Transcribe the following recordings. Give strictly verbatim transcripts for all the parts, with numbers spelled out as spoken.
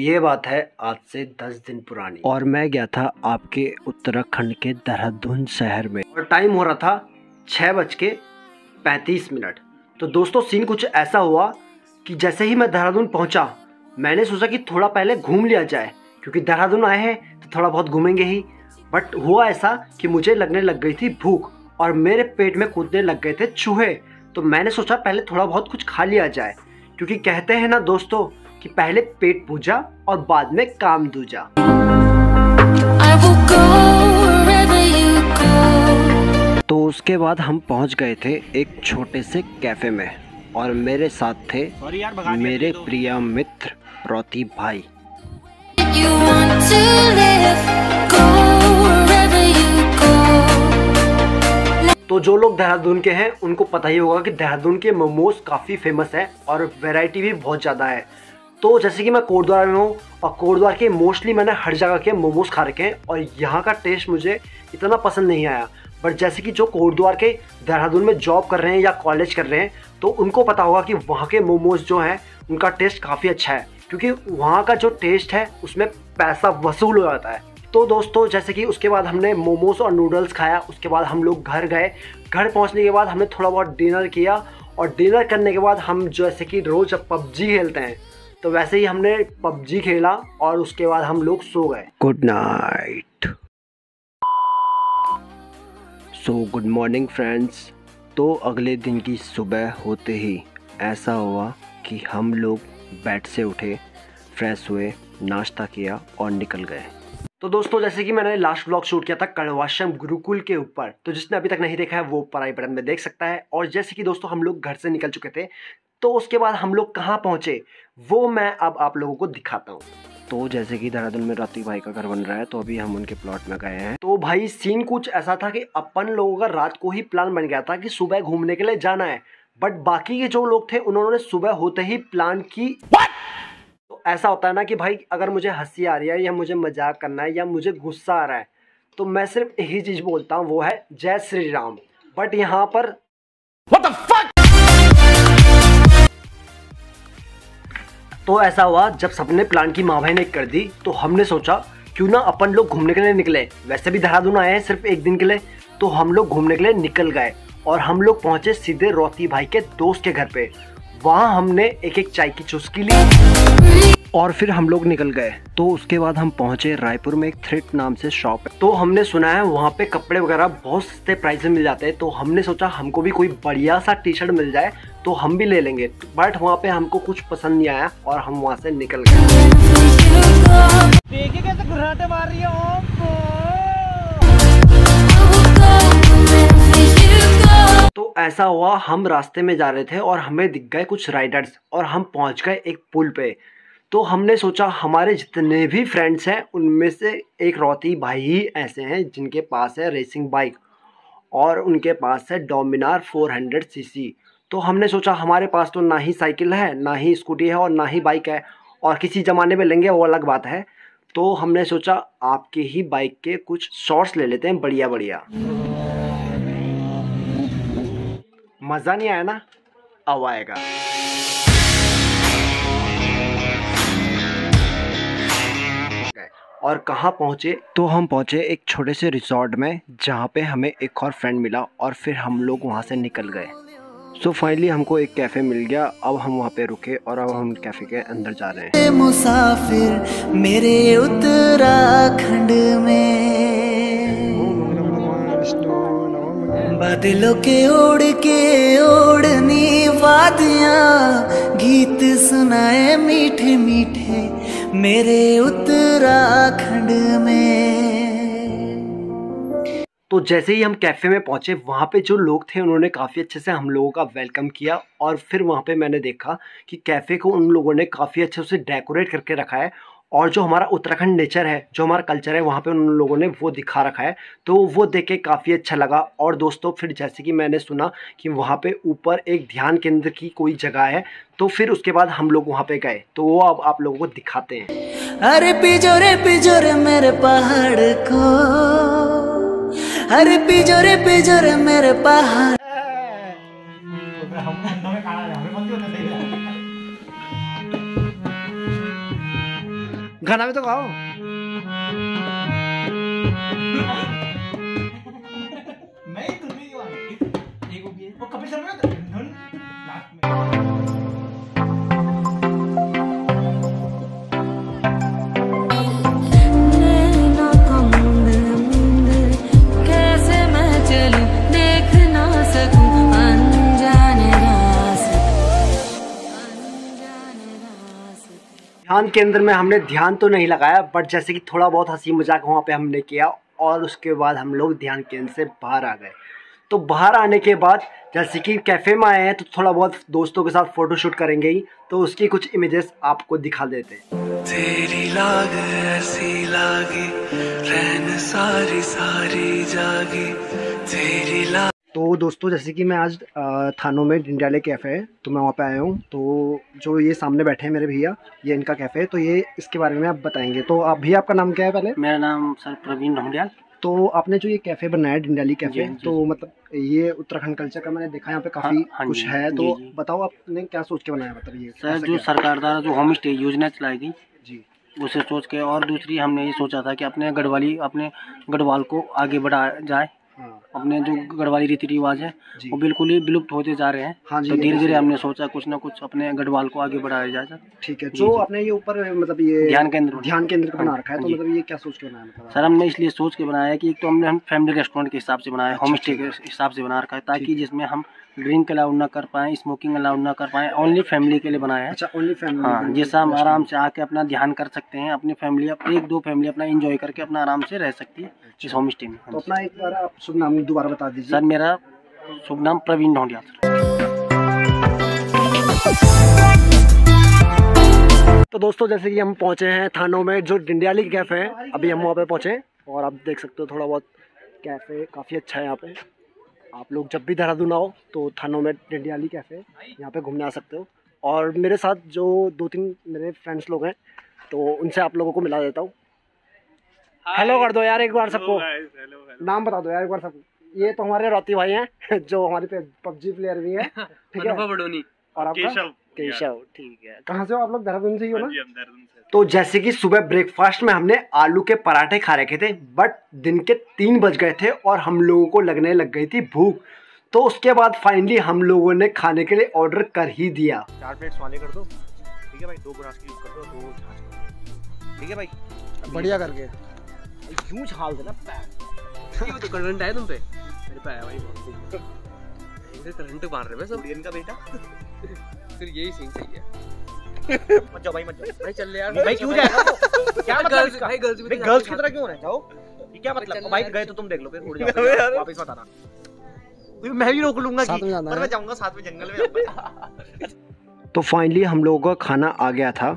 ये बात है आज से दस दिन पुरानी और मैं गया था आपके उत्तराखंड के देहरादून शहर में और टाइम हो रहा था छः बज के पैंतीस मिनट। तो दोस्तों सीन कुछ ऐसा हुआ कि जैसे ही मैं देहरादून पहुंचा मैंने सोचा कि थोड़ा पहले घूम लिया जाए क्योंकि देहरादून आए हैं तो थोड़ा बहुत घूमेंगे ही, बट हुआ ऐसा कि मुझे लगने लग गई थी भूख और मेरे पेट में कूदने लग गए थे चूहे। तो मैंने सोचा पहले थोड़ा बहुत कुछ खा लिया जाए क्योंकि कहते हैं ना दोस्तों कि पहले पेट पूजा और बाद में काम दूजा। तो उसके बाद हम पहुंच गए थे एक छोटे से कैफे में और मेरे साथ थे मेरे प्रिय मित्र प्रतीप भाई। तो जो लोग देहरादून के हैं उनको पता ही होगा कि देहरादून के मोमोज काफ़ी फेमस हैं और वैरायटी भी बहुत ज़्यादा है। तो जैसे कि मैं कोटद्वार में हूँ और कोटद्वार के मोस्टली मैंने हर जगह के मोमोज खा रखे हैं और यहाँ का टेस्ट मुझे इतना पसंद नहीं आया, बट जैसे कि जो कोटद्वार के देहरादून में जॉब कर रहे हैं या कॉलेज कर रहे हैं तो उनको पता होगा कि वहाँ के मोमोज जो हैं उनका टेस्ट काफ़ी अच्छा है क्योंकि वहाँ का जो टेस्ट है उसमें पैसा वसूल हो जाता है। तो दोस्तों जैसे कि उसके बाद हमने मोमोज और नूडल्स खाया, उसके बाद हम लोग घर गए। घर पहुंचने के बाद हमने थोड़ा बहुत डिनर किया और डिनर करने के बाद हम जैसे कि रोज़ पबजी खेलते हैं तो वैसे ही हमने पबजी खेला और उसके बाद हम लोग सो गए। Good night. So good morning friends. तो अगले दिन की सुबह होते ही ऐसा हुआ कि हम लोग बेड से उठे, फ्रेश हुए, नाश्ता किया और निकल गए। तो दोस्तों जैसे कि मैंने लास्ट व्लॉग शूट किया था कड़वाश्रम गुरुकुल के ऊपर, तो जिसने अभी तक नहीं देखा है वो ऊपर आई बटन में देख सकता है। और जैसे कि दोस्तों हम लोग घर से निकल चुके थे तो उसके बाद हम लोग कहाँ पहुँचे वो मैं अब आप लोगों को दिखाता हूँ। तो जैसे कि देहरादून में राती भाई का घर बन रहा है तो अभी हम उनके प्लॉट में गए हैं। तो भाई सीन कुछ ऐसा था कि अपन लोगों का रात को ही प्लान बन गया था कि सुबह घूमने के लिए जाना है, बट बाकी के जो लोग थे उन्होंने सुबह होते ही प्लान की। तो ऐसा होता है ना कि भाई अगर मुझे हंसी आ रही है या मुझे मजाक करना है या मुझे गुस्सा आ रहा है तो मैं सिर्फ यही चीज़ बोलता हूँ वो है जय श्री राम। बट यहाँ पर What the fuck? तो ऐसा हुआ जब सबने प्लान की माँ भाई ने कर दी तो हमने सोचा क्यों ना अपन लोग घूमने के लिए निकले, वैसे भी देहरादून आए हैं सिर्फ एक दिन के लिए। तो हम लोग घूमने के लिए निकल गए और हम लोग पहुँचे सीधे रोती भाई के दोस्त के घर पे। वहाँ हमने एक एक चाय की चुस्की ली और फिर हम लोग निकल गए। तो उसके बाद हम पहुँचे रायपुर में एक थ्रिफ्ट नाम से शॉप है, तो हमने सुना है वहाँ पे कपड़े वगैरह बहुत सस्ते प्राइस में मिल जाते हैं। तो हमने सोचा हमको भी कोई बढ़िया सा टी शर्ट मिल जाए तो हम भी ले लेंगे, बट वहाँ पे हमको कुछ पसंद नहीं आया और हम वहाँ से निकल गए। तो ऐसा हुआ हम रास्ते में जा रहे थे और हमें दिख गए कुछ राइडर्स और हम पहुँच गए एक पुल पे। तो हमने सोचा हमारे जितने भी फ्रेंड्स हैं उनमें से एक रौती भाई ही ऐसे हैं जिनके पास है रेसिंग बाइक और उनके पास है डोमिनार चार सौ सीसी। तो हमने सोचा हमारे पास तो ना ही साइकिल है ना ही स्कूटी है और ना ही बाइक है, और किसी ज़माने में लेंगे वो अलग बात है। तो हमने सोचा आपके ही बाइक के कुछ शॉर्ट्स ले लेते हैं बढ़िया बढ़िया। मज़ा नहीं आया ना, अब आएगा। और कहाँ पहुँचे तो हम पहुँचे एक छोटे से रिसोर्ट में जहाँ पे हमें एक और फ्रेंड मिला और फिर हम लोग वहाँ से निकल गए। सो फाइनली हमको एक कैफ़े मिल गया, अब हम वहाँ पे रुके और अब हम कैफ़े के अंदर जा रहे हैं। मुसाफिर मेरे उत्तराखंड में बादलों के ओढ़ के ओढ़नी वादियाँ गीत सुनाए मीठे मीठे मेरे उत्तराखंड में। तो जैसे ही हम कैफ़े में पहुंचे वहां पे जो लोग थे उन्होंने काफ़ी अच्छे से हम लोगों का वेलकम किया और फिर वहां पे मैंने देखा कि कैफ़े को उन लोगों ने काफ़ी अच्छे से डेकोरेट करके रखा है और जो हमारा उत्तराखंड नेचर है जो हमारा कल्चर है वहाँ पे उन लोगों ने वो दिखा रखा है। तो वो देख के काफ़ी अच्छा लगा। और दोस्तों फिर जैसे कि मैंने सुना कि वहाँ पे ऊपर एक ध्यान केंद्र की कोई जगह है तो फिर उसके बाद हम लोग वहाँ पे गए, तो वो अब आप लोगों को दिखाते हैं। अरे पिजोरे पिजोरे मेरे पहाड़ को, अरे पिजोरे पिजोरे मेरे पहाड़। खाना भी तो खाओ। मैं एक वो कपिल शर्मा का ध्यान केंद्र में हमने ध्यान तो नहीं लगाया, बट जैसे कि थोड़ा बहुत हंसी मजाक वहाँ पे हमने किया और उसके बाद हम लोग ध्यान केंद्र से बाहर आ गए। तो बाहर आने के बाद जैसे कि कैफ़े में आए हैं तो थोड़ा बहुत दोस्तों के साथ फ़ोटो शूट करेंगे ही, तो उसकी कुछ इमेजेस आपको दिखा देते हैं। तेरी लाग ऐसी लागे रहन सारी सारी जागे तेरी लाग। तो दोस्तों जैसे कि मैं आज थानों में डिंडियाली कैफ़े है तो मैं वहाँ पे आया हूँ। तो जो ये सामने बैठे हैं मेरे भैया, ये इनका कैफ़े है, तो ये इसके बारे में आप बताएंगे। तो आप भैया आपका नाम क्या है पहले? मेरा नाम सर प्रवीण खंडियाल। तो आपने जो ये कैफ़े बनाया है डिंडियाली कैफ़े, तो मतलब ये उत्तराखंड कल्चर का मैंने देखा यहाँ पे काफ़ी कुछ है, तो बताओ आपने क्या सोच के बनाया बताइए? सर जो सरकार द्वारा जो होम स्टे योजना चलाई गई जी, उसे सोच के, और दूसरी हमने ये सोचा था कि अपने गढ़वाली अपने गढ़वाल को आगे बढ़ाया जाए। अपने जो गढ़वाली रीति रिवाज है वो बिल्कुल ही विलुप्त होते जा रहे हैं। हाँ जी, तो धीरे धीरे हमने सोचा कुछ ना कुछ अपने गढ़वाल को आगे बढ़ाया जाए। ठीक है, जो आपने ये ऊपर मतलब ये ध्यान केंद्र ध्यान केंद्र बना रखा है, तो मतलब ये क्या सोच के बनाया? सर हमने इसलिए सोच के बनाया है कि एक तो हमने हम फैमिली रेस्टोरेंट के हिसाब से बनाया है, होम स्टे के हिसाब से बना रखा है, ताकि जिसमें हम ड्रिंक अलाउड ना कर पाए, स्मोकिंग अलाउड ना कर पाए, ओनली फैमिली के लिए बनाया है। अच्छा, ओनली फैमिली। हाँ, जैसा हम आराम से आके अपना ध्यान कर सकते हैं, अपनी फैमिली एक दो फैमिली अपना एंजॉय करके अपना आराम से रह सकती है इस होम स्टे में। तो अपना एक बार आप शुभ नाम दोबारा बता दीजिए। सर मेरा शुभ नाम प्रवीण खंडियाल सर। तो दोस्तों जैसे कि हम पहुंचे हैं थानों में जो डिंडियाली कैफ़े है, अभी हम वहाँ पे पहुंचे और आप देख सकते हो थोड़ा बहुत कैफ़े काफ़ी अच्छा है यहाँ पे। आप लोग जब भी देहरादून आओ तो थानों में डिंडियाली कैफ़े यहाँ पे घूमने आ सकते हो। और मेरे साथ जो दो तीन मेरे फ्रेंड्स लोग हैं तो उनसे आप लोगों को मिला देता हूँ। हेलो कर दो यार एक बार सबको, नाम बता दो यार एक बार सबको। ये तो हमारे रौती भाई हैं जो हमारे पबजी प्लेयर भी हैं, ठीक है, और आपका केशव। ठीक है, कहाँ से हो आप लोग? देहरादून से ही हो ना? तो जैसे कि सुबह ब्रेकफास्ट में हमने आलू के पराठे खा रखे थे, बट दिन के तीन बज गए थे और हम लोगों को लगने लग गई थी भूख, तो उसके बाद फाइनली हम लोगों ने खाने के लिए ऑर्डर कर ही दिया। चार प्लेट्स वाले कर दो, ठीक है भाई, दो ग्रास की यूज़ कर दो, दो छाछ, ठीक है भाई, बढ़िया करके यूँ छाल देना। तो करंट आया तुम पे? मेरे पे आया भाई, करंट मार रहे हैं सब इंडियन का बेटा। फिर यही सीन सही है। मत जाओ भाई, मत जाओ भाई, चल यार भाई, क्यों जाएगा? क्या मतलब भाई, गर्ल्स भी गर्ल्स की तरह क्यों रह जाओ? ये क्या मतलब भाई? गए तो तुम देख लो, फिर उड़ जाओ, वापस मत आना। मैं भी रोक लूंगा कि पर मैं जाऊंगा साथ में, जंगल में जाऊंगा। तो फाइनली हम लोगों का खाना आ गया था।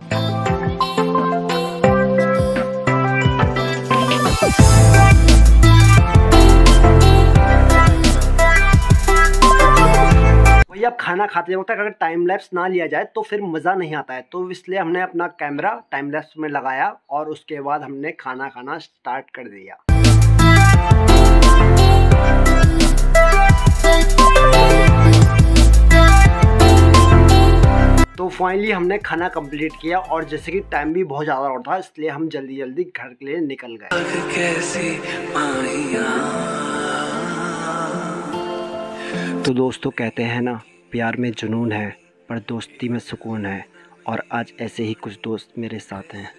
जब खाना खाते वक्त अगर टाइम लैप्स ना लिया जाए तो फिर मज़ा नहीं आता है, तो इसलिए हमने अपना कैमरा टाइम लैप्स में लगाया और उसके बाद हमने खाना खाना स्टार्ट कर दिया। तो फाइनली हमने खाना कंप्लीट किया और जैसे कि टाइम भी बहुत ज़्यादा और था, इसलिए हम जल्दी जल्दी घर के लिए निकल गए। तो दोस्तों कहते हैं ना, प्यार में जुनून है पर दोस्ती में सुकून है, और आज ऐसे ही कुछ दोस्त मेरे साथ हैं।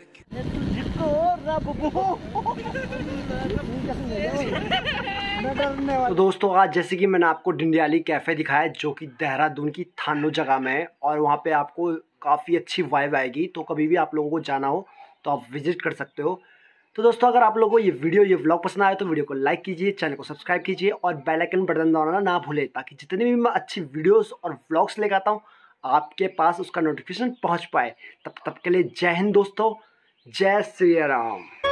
तो दोस्तों आज जैसे कि मैंने आपको डिंडियाली कैफ़े दिखाया जो कि देहरादून की थानो जगह में है, और वहाँ पे आपको काफ़ी अच्छी वाइब आएगी, तो कभी भी आप लोगों को जाना हो तो आप विजिट कर सकते हो। तो दोस्तों अगर आप लोगों को ये वीडियो ये व्लॉग पसंद आए तो वीडियो को लाइक कीजिए, चैनल को सब्सक्राइब कीजिए और बेल आइकन बटन दबाना ना भूलें, ताकि जितने भी मैं अच्छी वीडियोस और व्लॉग्स लेकर आता हूँ आपके पास उसका नोटिफिकेशन पहुँच पाए। तब तब के लिए जय हिंद दोस्तों, जय श्री राम।